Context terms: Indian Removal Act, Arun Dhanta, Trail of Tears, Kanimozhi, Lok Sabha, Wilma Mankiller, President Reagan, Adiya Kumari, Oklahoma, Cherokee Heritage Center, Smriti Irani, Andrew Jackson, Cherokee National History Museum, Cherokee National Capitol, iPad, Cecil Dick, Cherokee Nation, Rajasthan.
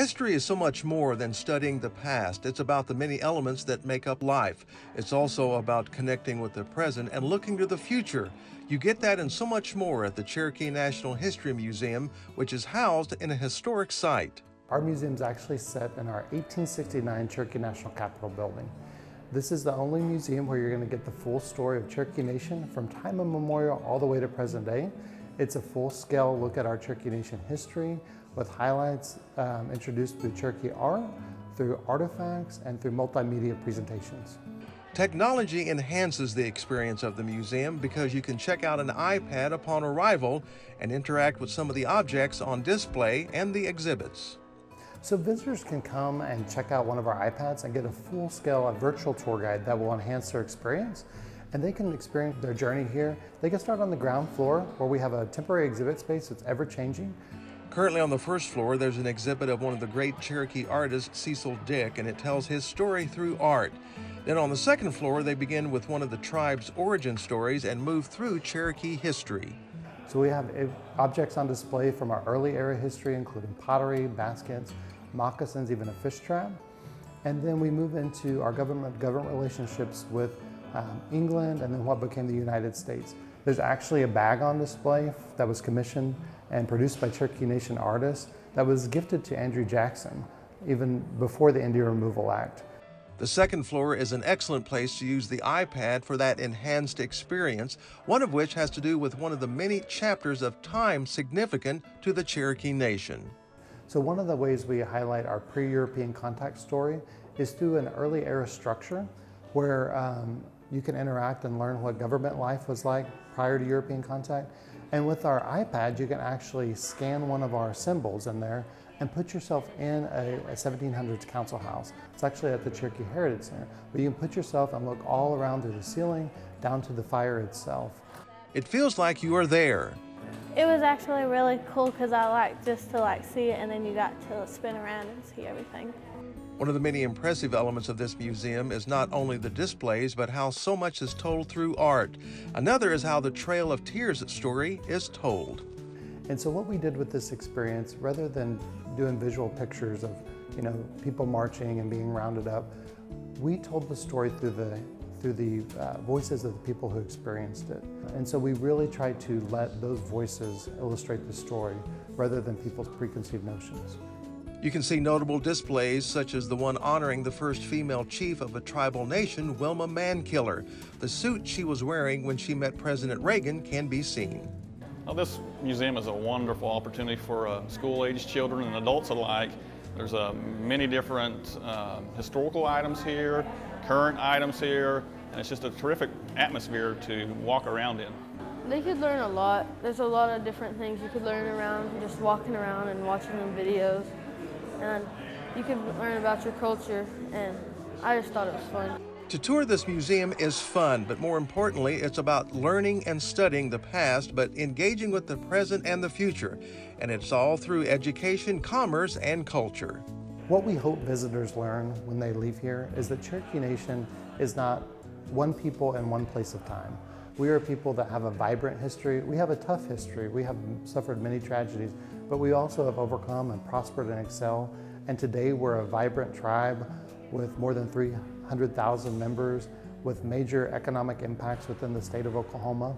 History is so much more than studying the past. It's about the many elements that make up life. It's also about connecting with the present and looking to the future. You get that and so much more at the Cherokee National History Museum, which is housed in a historic site. Our museum's actually set in our 1869 Cherokee National Capitol building. This is the only museum where you're going to get the full story of Cherokee Nation from time immemorial all the way to present day. It's a full-scale look at our Cherokee Nation history, with highlights introduced through Cherokee art, through artifacts, and through multimedia presentations. Technology enhances the experience of the museum because you can check out an iPad upon arrival and interact with some of the objects on display and the exhibits. So visitors can come and check out one of our iPads and get a full-scale, virtual tour guide that will enhance their experience. And they can experience their journey here. They can start on the ground floor, where we have a temporary exhibit space that's ever-changing. Currently on the first floor, there's an exhibit of one of the great Cherokee artists, Cecil Dick, and it tells his story through art. Then on the second floor, they begin with one of the tribe's origin stories and move through Cherokee history. So we have objects on display from our early era history, including pottery, baskets, moccasins, even a fish trap. And then we move into our government relationships with England and then what became the United States. There's actually a bag on display that was commissioned and produced by Cherokee Nation artists that was gifted to Andrew Jackson even before the Indian Removal Act. The second floor is an excellent place to use the iPad for that enhanced experience, one of which has to do with one of the many chapters of time significant to the Cherokee Nation. So one of the ways we highlight our pre-European contact story is through an early era structure where you can interact and learn what government life was like prior to European contact. And with our iPad, you can actually scan one of our symbols in there and put yourself in a 1700s council house. It's actually at the Cherokee Heritage Center, but you can put yourself and look all around through the ceiling, down to the fire itself. It feels like you are there. It was actually really cool because I liked just to see it, and then you got to spin around and see everything. One of the many impressive elements of this museum is not only the displays, but how so much is told through art. Another is how the Trail of Tears story is told. And so what we did with this experience, rather than doing visual pictures of, you know, people marching and being rounded up, we told the story through the voices of the people who experienced it. And so we really tried to let those voices illustrate the story rather than people's preconceived notions. You can see notable displays such as the one honoring the first female chief of a tribal nation, Wilma Mankiller. The suit she was wearing when she met President Reagan can be seen. Now, this museum is a wonderful opportunity for school-aged children and adults alike. There's many different historical items here, current items here, and it's just a terrific atmosphere to walk around in. They could learn a lot. There's a lot of different things you could learn around just walking around and watching them videos. And you can learn about your culture, and I just thought it was fun. To tour this museum is fun, but more importantly, it's about learning and studying the past, but engaging with the present and the future. And it's all through education, commerce, and culture. What we hope visitors learn when they leave here is that Cherokee Nation is not one people in one place of time. We are people that have a vibrant history. We have a tough history. We have suffered many tragedies, but we also have overcome and prospered and excelled. And today we're a vibrant tribe with more than 300,000 members, with major economic impacts within the state of Oklahoma.